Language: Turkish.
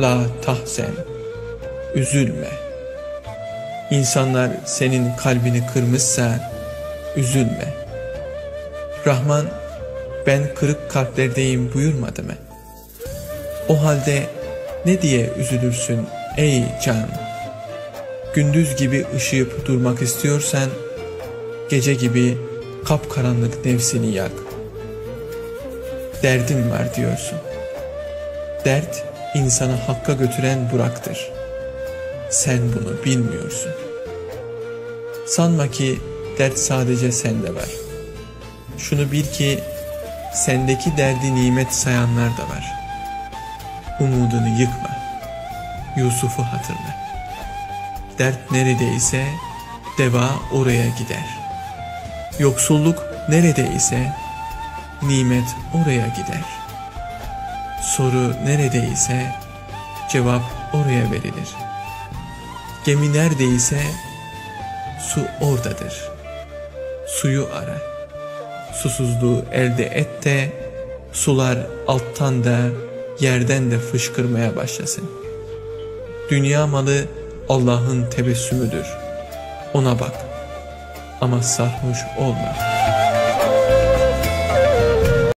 La tahzen, üzülme. İnsanlar senin kalbini kırmışsa üzülme. Rahman, ben kırık kalplerdeyim buyurmadı mı? O halde ne diye üzülürsün ey can? Gündüz gibi ışıyıp durmak istiyorsan, gece gibi kapkaranlık nefsini yak. Derdim var diyorsun. Dert, insanı hakka götüren buraktır. Sen bunu bilmiyorsun. Sanma ki dert sadece sende var. Şunu bil ki sendeki derdi nimet sayanlar da var. Umudunu yıkma. Yusuf'u hatırla. Dert neredeyse deva oraya gider. Yoksulluk neredeyse nimet oraya gider. Soru neredeyse cevap oraya verilir. Gemi neredeyse su oradadır. Suyu ara. Susuzluğu elde et de sular alttan da yerden de fışkırmaya başlasın. Dünya malı Allah'ın tebessümüdür. Ona bak ama sarhoş olma.